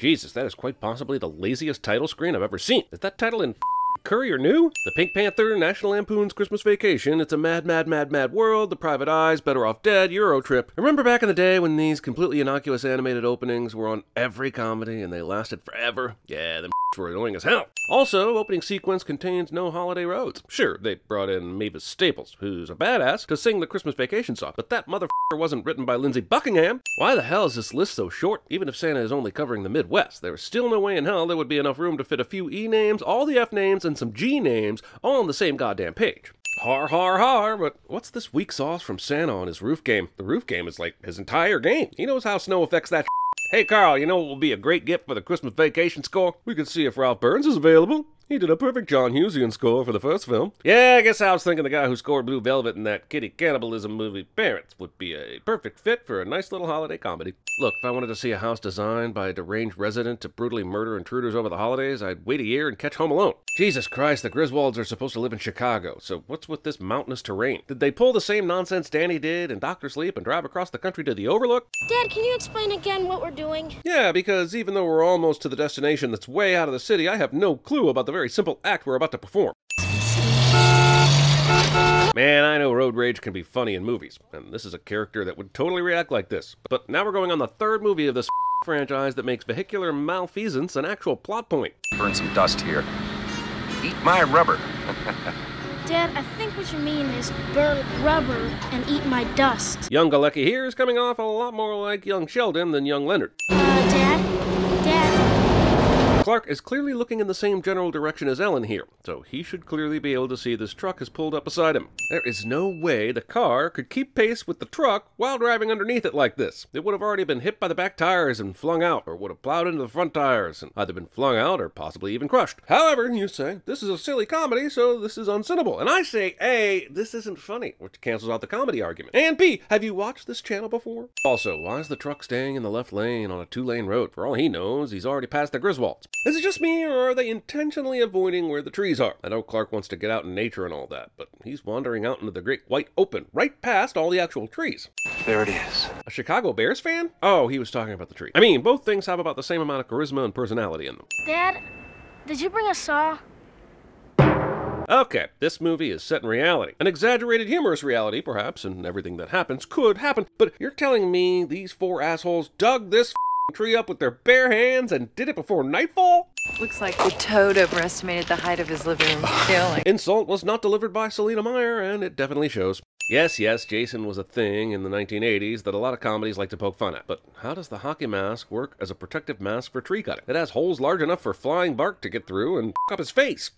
Jesus, that is quite possibly the laziest title screen I've ever seen. Is that title in Courier New? The Pink Panther, National Lampoon's Christmas Vacation, It's a Mad, Mad, Mad, Mad World, The Private Eyes, Better Off Dead, Euro Trip. Remember back in the day when these completely innocuous animated openings were on every comedy and they lasted forever? Yeah, them were annoying as hell. Also, opening sequence contains no holiday roads. Sure, they brought in Mavis Staples, who's a badass, to sing the Christmas Vacation song, but that motherfucker wasn't written by Lindsay Buckingham. Why the hell is this list so short? Even if Santa is only covering the Midwest, there is still no way in hell there would be enough room to fit a few E names, all the F names, and some G names all on the same goddamn page. Har, har, har, but what's this weak sauce from Santa on his roof game? The roof game is like his entire game. He knows how snow affects that. Hey Carl, you know what will be a great gift for the Christmas Vacation score? We can see if Ralph Burns is available. He did a perfect John Hughesian score for the first film. Yeah, I guess I was thinking the guy who scored Blue Velvet in that kitty cannibalism movie Parents would be a perfect fit for a nice little holiday comedy. Look, if I wanted to see a house designed by a deranged resident to brutally murder intruders over the holidays, I'd wait a year and catch Home Alone. Jesus Christ, the Griswolds are supposed to live in Chicago, so what's with this mountainous terrain? Did they pull the same nonsense Danny did in Doctor Sleep and drive across the country to the Overlook? Dad, can you explain again what we're doing? Yeah, because even though we're almost to the destination that's way out of the city, I have no clue about the very simple act we're about to perform. Man, I know road rage can be funny in movies, and this is a character that would totally react like this. But now we're going on the third movie of this franchise that makes vehicular malfeasance an actual plot point. Burn some dust here. Eat my rubber. Dad, I think what you mean is burn rubber and eat my dust. Young Galecki here is coming off a lot more like young Sheldon than young Leonard. Dad? Clark is clearly looking in the same general direction as Ellen here, so he should clearly be able to see this truck has pulled up beside him. There is no way the car could keep pace with the truck while driving underneath it like this. It would have already been hit by the back tires and flung out, or would have plowed into the front tires and either been flung out or possibly even crushed. However, you say, this is a silly comedy, so this is unsinnable. And I say, A, this isn't funny, which cancels out the comedy argument. And B, have you watched this channel before? Also, why is the truck staying in the left lane on a two-lane road? For all he knows, he's already passed the Griswolds. Is it just me, or are they intentionally avoiding where the trees are? I know Clark wants to get out in nature and all that, but he's wandering out into the great white open, right past all the actual trees. There it is. A Chicago Bears fan? Oh, he was talking about the tree. I mean, both things have about the same amount of charisma and personality in them. Dad, did you bring a saw? Okay, this movie is set in reality. An exaggerated humorous reality, perhaps, and everything that happens could happen, but you're telling me these four assholes dug this tree up with their bare hands and did it before nightfall? Looks like the toad overestimated the height of his living room ceiling. Insult was not delivered by Selena Meyer, and it definitely shows. Yes, Jason was a thing in the 1980s that a lot of comedies like to poke fun at, but how does the hockey mask work as a protective mask for tree cutting? It has holes large enough for flying bark to get through and f*** up his face.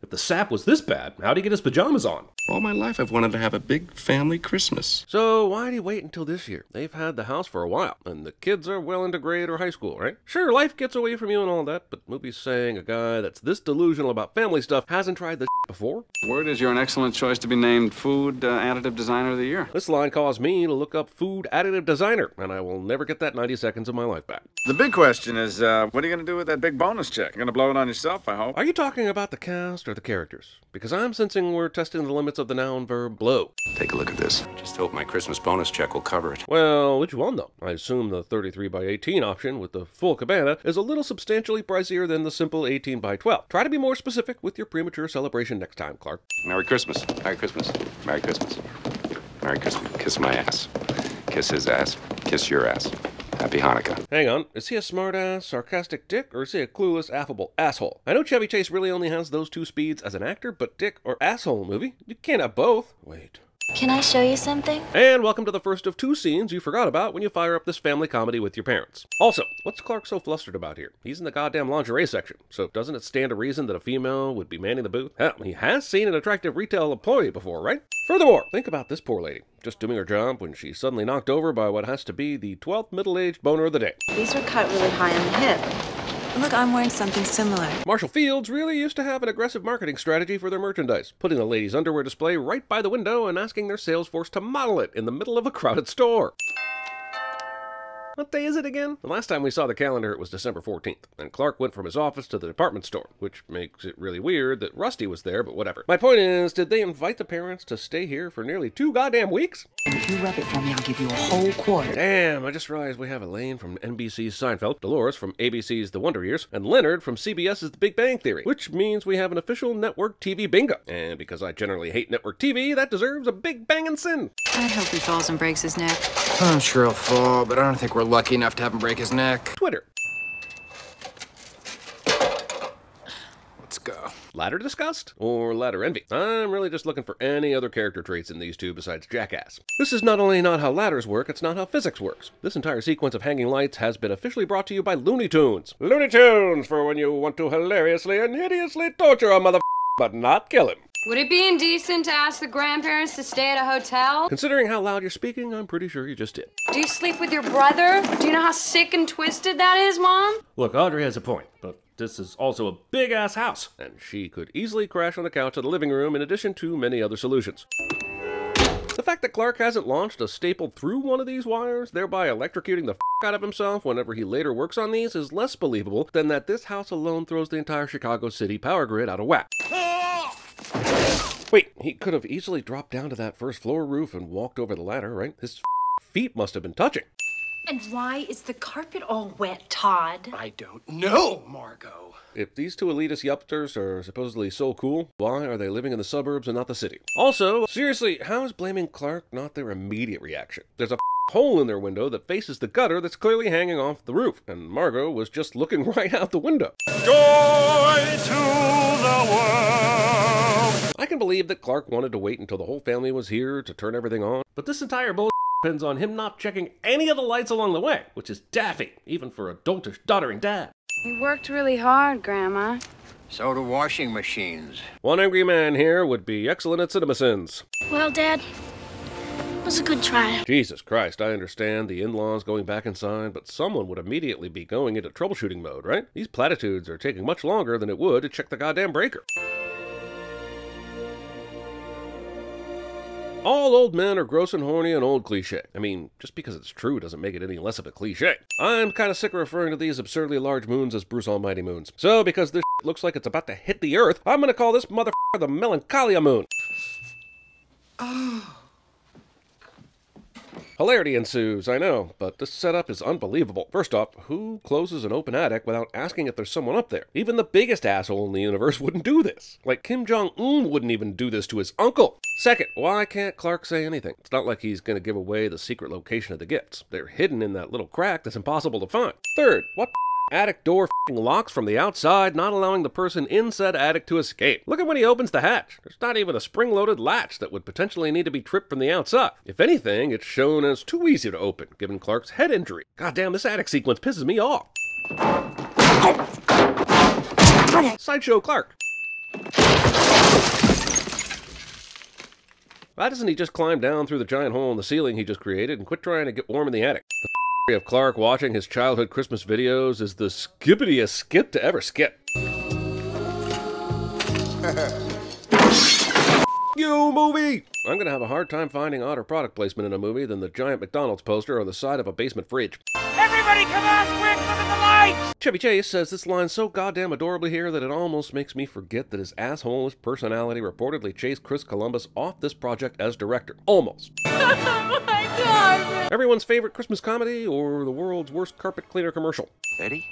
If the sap was this bad, how'd he get his pajamas on? All my life I've wanted to have a big family Christmas. So why'd he wait until this year? They've had the house for a while, and the kids are well into grade or high school, right? Sure, life gets away from you and all that, but movies saying a guy that's this delusional about family stuff hasn't tried this before? Word is you're an excellent choice to be named Food Additive Designer of the Year. This line caused me to look up Food Additive Designer, and I will never get that 90 seconds of my life back. The big question is, what are you gonna do with that big bonus check? You're gonna blow it on yourself, I hope. Are you talking about the cast or the characters? Because I'm sensing we're testing the limits of the noun verb blow. Take a look at this. Just hope my Christmas bonus check will cover it. Well, which one though? I assume the 33x18 option with the full cabana is a little substantially pricier than the simple 18x12. Try to be more specific with your premature celebration next time, Clark. Merry Christmas. Merry Christmas. Merry Christmas. Merry Christmas. Kiss my ass. Kiss his ass. Kiss your ass. Happy Hanukkah. Hang on, is he a smart-ass, sarcastic dick, or is he a clueless, affable asshole? I know Chevy Chase really only has those two speeds as an actor, but dick or asshole movie? You can't have both. Wait. Can I show you something? And welcome to the first of two scenes you forgot about when you fire up this family comedy with your parents. Also, what's Clark so flustered about here? He's in the goddamn lingerie section, so doesn't it stand to reason that a female would be manning the booth? Hell, he has seen an attractive retail employee before, right? Furthermore, think about this poor lady, just doing her job when she's suddenly knocked over by what has to be the 12th middle-aged boner of the day. These were cut really high on the hip. Look, I'm wearing something similar. Marshall Fields really used to have an aggressive marketing strategy for their merchandise, putting the ladies' underwear display right by the window and asking their sales force to model it in the middle of a crowded store. What day is it again? The last time we saw the calendar, it was December 14th, and Clark went from his office to the department store, which makes it really weird that Rusty was there, but whatever. My point is, did they invite the parents to stay here for nearly 2 goddamn weeks? If you rub it for me, I'll give you a whole quarter. Damn, I just realized we have Elaine from NBC's Seinfeld, Dolores from ABC's The Wonder Years, and Leonard from CBS's The Big Bang Theory, which means we have an official network TV bingo. And because I generally hate network TV, that deserves a big bangin' sin. I'd hope he falls and breaks his neck. I'm sure he'll fall, but I don't think we're lucky enough to have him break his neck. Twitter. Let's go. Ladder disgust or ladder envy? I'm really just looking for any other character traits in these two besides jackass. This is not only not how ladders work, it's not how physics works. This entire sequence of hanging lights has been officially brought to you by Looney Tunes. Looney Tunes, for when you want to hilariously and hideously torture a mother but not kill him. Would it be indecent to ask the grandparents to stay at a hotel? Considering how loud you're speaking, I'm pretty sure you just did. Do you sleep with your brother? Do you know how sick and twisted that is, Mom? Look, Audrey has a point, but this is also a big-ass house, and she could easily crash on the couch of the living room in addition to many other solutions. The fact that Clark hasn't launched a staple through one of these wires, thereby electrocuting the f*** out of himself whenever he later works on these, is less believable than that this house alone throws the entire Chicago City power grid out of whack. Wait, he could have easily dropped down to that first floor roof and walked over the ladder, right? His feet must have been touching. And why is the carpet all wet, Todd? I don't know, Margo. If these two elitist yupsters are supposedly so cool, why are they living in the suburbs and not the city? Also, seriously, how is blaming Clark not their immediate reaction? There's a hole in their window that faces the gutter that's clearly hanging off the roof, and Margo was just looking right out the window. Joy to the world! I can believe that Clark wanted to wait until the whole family was here to turn everything on, but this entire bullshit depends on him not checking any of the lights along the way, which is daffy, even for adultish, doddering dad. He worked really hard, Grandma. So do washing machines. One angry man here would be excellent at CinemaSins. Well, Dad, it was a good try. Jesus Christ, I understand the in-laws going back inside, but someone would immediately be going into troubleshooting mode, right? These platitudes are taking much longer than it would to check the goddamn breaker. All old men are gross and horny and old cliché. I mean, just because it's true doesn't make it any less of a cliché. I'm kind of sick of referring to these absurdly large moons as Bruce Almighty moons. So, because this looks like it's about to hit the earth, I'm gonna call this motherfucker the Melancholia moon. Oh. Hilarity ensues, I know, but this setup is unbelievable. First off, who closes an open attic without asking if there's someone up there? Even the biggest asshole in the universe wouldn't do this. Like, Kim Jong-un wouldn't even do this to his uncle. Second, why can't Clark say anything? It's not like he's gonna give away the secret location of the gifts. They're hidden in that little crack that's impossible to find. Third, what attic door f***ing locks from the outside, not allowing the person in said attic to escape? Look at when he opens the hatch. There's not even a spring-loaded latch that would potentially need to be tripped from the outside. If anything, it's shown as too easy to open, given Clark's head injury. Goddamn, this attic sequence pisses me off. Sideshow Clark. Why doesn't he just climb down through the giant hole in the ceiling he just created and quit trying to get warm in the attic? The story of Clark watching his childhood Christmas videos is the skippityest skip to ever skip. You movie! I'm gonna have a hard time finding odder product placement in a movie than the giant McDonald's poster on the side of a basement fridge. Everybody come out quick, look at the lights! Chevy Chase says this line so goddamn adorably here that it almost makes me forget that his asshole-ish personality reportedly chased Chris Columbus off this project as director. Almost. Oh my God! Everyone's favorite Christmas comedy or the world's worst carpet cleaner commercial? Eddie?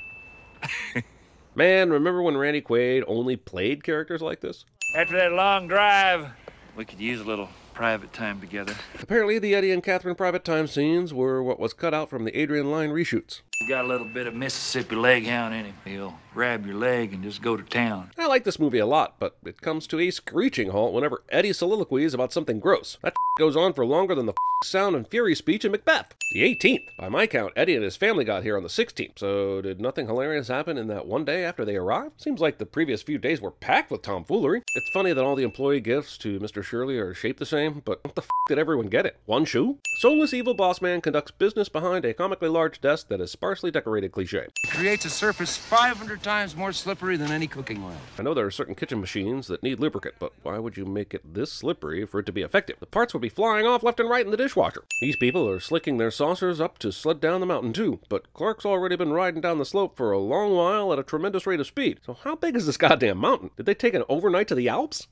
Man, remember when Randy Quaid only played characters like this? After that long drive, we could use a little private time together. Apparently, the Eddie and Catherine private time scenes were what was cut out from the Adrian Lyne reshoots. You got a little bit of Mississippi leghound in him. He'll grab your leg and just go to town. I like this movie a lot, but it comes to a screeching halt whenever Eddie soliloquies about something gross. That goes on for longer than the Sound and Fury speech in Macbeth. The 18th. By my count, Eddie and his family got here on the 16th. So did nothing hilarious happen in that one day after they arrived? Seems like the previous few days were packed with tomfoolery. It's funny that all the employee gifts to Mr. Shirley are shaped the same, name, but what the f*** did everyone get it? One shoe? Soulless evil boss man conducts business behind a comically large desk that is sparsely decorated cliché. Creates a surface 500 times more slippery than any cooking oil. I know there are certain kitchen machines that need lubricant, but why would you make it this slippery for it to be effective? The parts would be flying off left and right in the dishwasher. These people are slicking their saucers up to sled down the mountain too, but Clark's already been riding down the slope for a long while at a tremendous rate of speed. So how big is this goddamn mountain? Did they take an overnight to the Alps?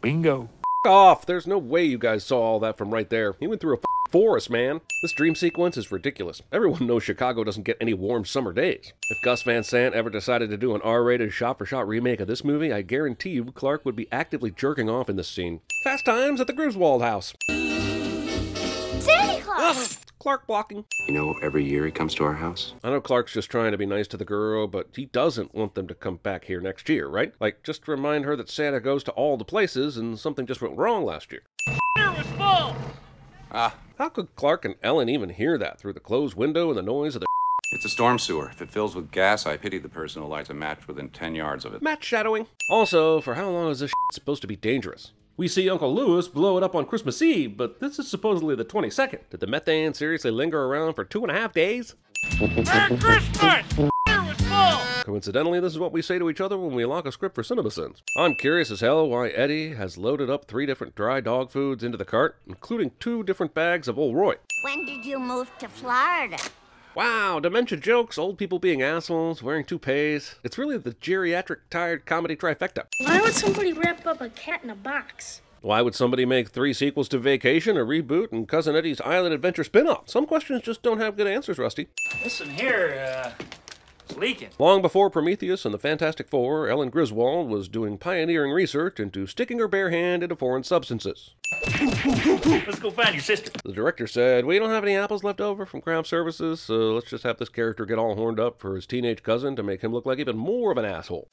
Bingo. F*** off! There's no way you guys saw all that from right there. He went through a f***ing forest, man. This dream sequence is ridiculous. Everyone knows Chicago doesn't get any warm summer days. If Gus Van Sant ever decided to do an R-rated shot-for-shot remake of this movie, I guarantee you Clark would be actively jerking off in this scene. Fast Times at the Griswold house. Santa Claus! Clark blocking. You know, every year he comes to our house. I know Clark's just trying to be nice to the girl, but he doesn't want them to come back here next year, right? Like, just remind her that Santa goes to all the places and something just went wrong last year. It was full! How could Clark and Ellen even hear that through the closed window and the noise of the... It's a storm sewer. If it fills with gas, I pity the person who lights a match within 10 yards of it. Match shadowing. Also, for how long is this supposed to be dangerous? We see Uncle Lewis blow it up on Christmas Eve, but this is supposedly the 22nd. Did the methane seriously linger around for 2.5 days? Merry Christmas! It was full! Coincidentally, this is what we say to each other when we lock a script for CinemaSins. I'm curious as hell why Eddie has loaded up 3 different dry dog foods into the cart, including 2 different bags of Old Roy. When did you move to Florida? Wow, dementia jokes, old people being assholes, wearing toupees. It's really the geriatric tired comedy trifecta. Why would somebody wrap up a cat in a box? Why would somebody make 3 sequels to Vacation, a reboot, and Cousin Eddie's Island Adventure spin-off? Some questions just don't have good answers, Rusty. Listen here, it's leaking. Long before Prometheus and the Fantastic Four, Ellen Griswold was doing pioneering research into sticking her bare hand into foreign substances. Let's go find your sister. The director said, we don't have any apples left over from craft services, so let's just have this character get all horned up for his teenage cousin to make him look like even more of an asshole.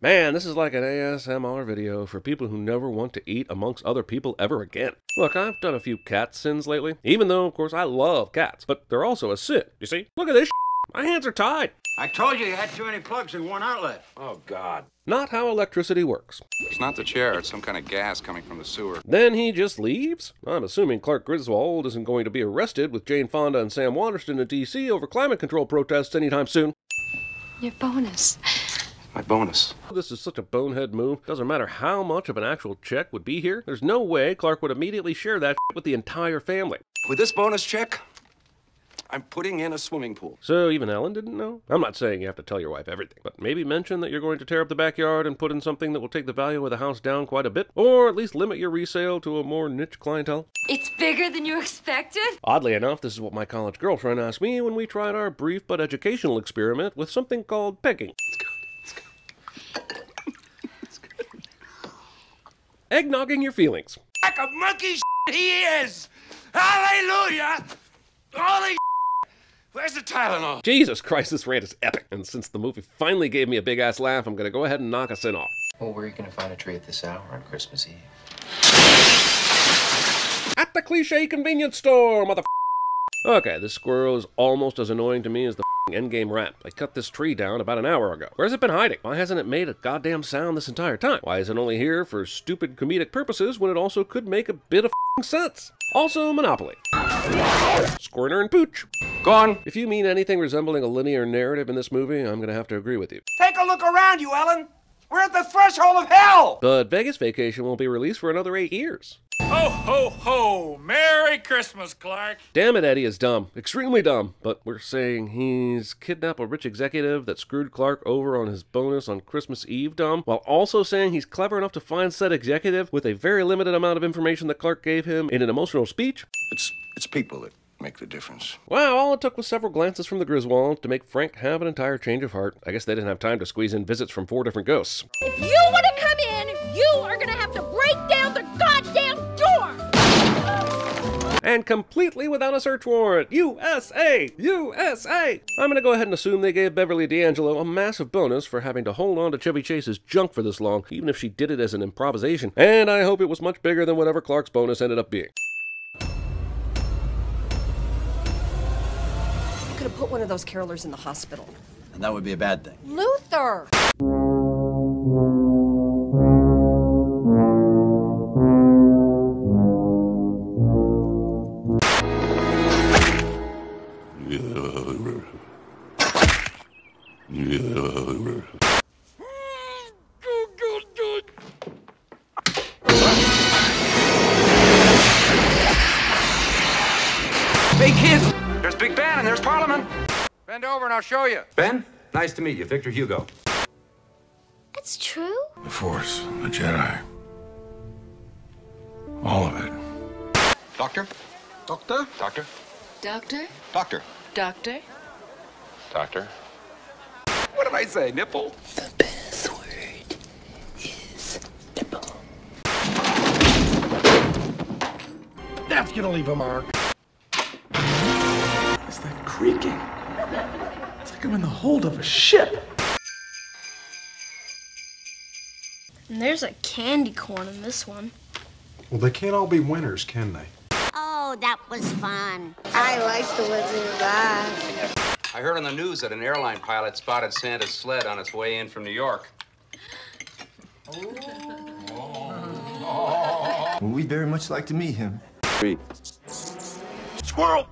Man, this is like an ASMR video for people who never want to eat amongst other people ever again. Look, I've done a few cat sins lately, even though, of course, I love cats, but they're also a sin, you see? Look at this shit. My hands are tied. I told you you had too many plugs in one outlet. Oh, God. Not how electricity works. It's not the chair, it's some kind of gas coming from the sewer. Then he just leaves? I'm assuming Clark Griswold isn't going to be arrested with Jane Fonda and Sam Waterston in D.C. over climate control protests anytime soon. Your bonus. My bonus. This is such a bonehead move. Doesn't matter how much of an actual check would be here. There's no way Clark would immediately share that with the entire family. With this bonus check, I'm putting in a swimming pool. So even Ellen didn't know? I'm not saying you have to tell your wife everything, but maybe mention that you're going to tear up the backyard and put in something that will take the value of the house down quite a bit, or at least limit your resale to a more niche clientele. It's bigger than you expected? Oddly enough, this is what my college girlfriend asked me when we tried our brief but educational experiment with something called pegging. It's good. Eggnogging your feelings. Like a monkey shit he is! Hallelujah! Holy where's the Tylenol? Jesus Christ, this rant is epic. And since the movie finally gave me a big-ass laugh, I'm gonna go ahead and knock us in off. Well, where are you gonna find a tree at this hour on Christmas Eve? At the cliche convenience store, mother. Okay, this squirrel is almost as annoying to me as the endgame rat. I cut this tree down about an hour ago. Where's it been hiding? Why hasn't it made a goddamn sound this entire time? Why is it only here for stupid comedic purposes when it also could make a bit of sense? Also, Monopoly. Squirter and Pooch. Gone. If you mean anything resembling a linear narrative in this movie, I'm gonna have to agree with you. Take a look around you, Ellen! We're at the threshold of hell! But Vegas Vacation won't be released for another 8 years. Ho, ho, ho! Merry Christmas, Clark! Damn it, Eddie is dumb. Extremely dumb. But we're saying he's kidnapped a rich executive that screwed Clark over on his bonus on Christmas Eve dumb, while also saying he's clever enough to find said executive with a very limited amount of information that Clark gave him in an emotional speech? It's people that make the difference. Wow, all it took was several glances from the Griswold to make Frank have an entire change of heart. I guess they didn't have time to squeeze in visits from 4 different ghosts. If you want to come in, you are going to have to break down the goddamn door! And completely without a search warrant. USA! USA! I'm going to go ahead and assume they gave Beverly D'Angelo a massive bonus for having to hold on to Chevy Chase's junk for this long, even if she did it as an improvisation. And I hope it was much bigger than whatever Clark's bonus ended up being. Could have put one of those carolers in the hospital. and that would be a bad thing. Luther! I'll show you. Ben, nice to meet you. Victor Hugo. That's true? The Force, the Jedi. All of it. Doctor? Doctor? Doctor? Doctor? Doctor? Doctor? Doctor? What did I say, nipple? The best word is nipple. That's gonna leave a mark. Is that creaking? I'm in the hold of a ship. And there's a candy corn in this one. Well, they can't all be winners, can they? Oh, that was fun. I like the Wizard of Oz. I heard on the news that an airline pilot spotted Santa's sled on its way in from New York. Oh. Oh. Well, we'd very much like to meet him. Squirrel!